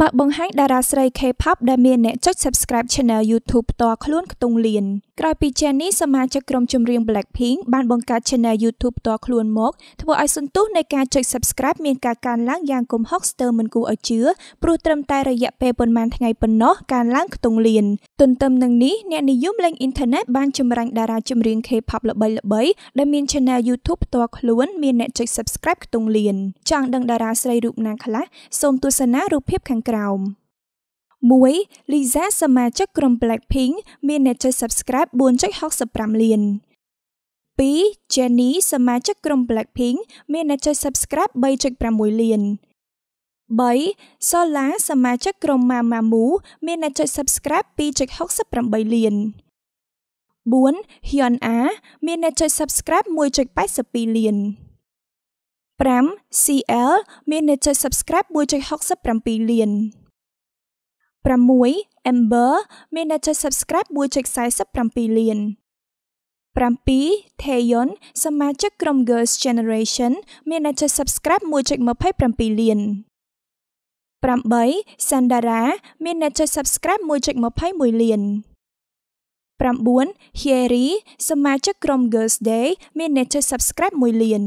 บักบังให้ดาราสไลเคพับดาเมียนเนจด subscribe channel YouTube ต่อคลุ้นตรงเลียนกลายปีเจนนี่สมาชิกกรมจำเรียง Blackpink บานบังการ channel YouTube ต่อคลุ้นมกทบไอซุนตู้ในการจด subscribe เมียนการล้างยางกลมฮอกสเตอร์มันกูเอาเชื้อปลูกเติมไตระยะเปรย์บนมันทไงปนเนาะการล้างตรงเลียนต้นเติมหนังนี้เนี่ยนิยมเล่นอินเทอร์เน็ตบานจำรังดาราจำเรียงเคพับละใบดาเมียน channel YouTube ต่อคลุ้นเมียนเนจด subscribe ตรงเลียนจางดังดาราสไลรูปนางคละสมตัวสนะรูปเพียบแข่งมวยลิซ่าสมาชิกกลุ่ม Blackpink มีเน็ตจะ subscribe บนช่องฮอกสปรัมเลียนปีเจนนี่สมาชิกกลุ่ม Blackpink มีเน็ตจะ subscribe ใบจุดประมวยเลียนใบโซล่าสมาชิกกลุ่มมามูมีเน็ตจะ subscribe ปีจุดฮอกสปรัมใบเลียนบุญฮยอนอามีเน็ตจะ subscribe มวยจุดไปสปีเลียน8 CL มีเน็ตจะ subscribe มวยจุดฮอกสปรัมปีเลียน6 Amber มีเน็ตจะ subscribe มวยจุดสายสปรัมปีเลียน9 Taeyeon สมาชิกกลุ่ม Girls Generation มีเน็ตจะ subscribe มวยจุดมาไพ่ปรัมปีเลียน8 Sandara มีเน็ตจะ subscribe มวยจุดมาไพ่มวยเลียน9 Hyeri สมาชิกกลุ่ม Girls Day มีเน็ตจะ subscribe มวยเลียน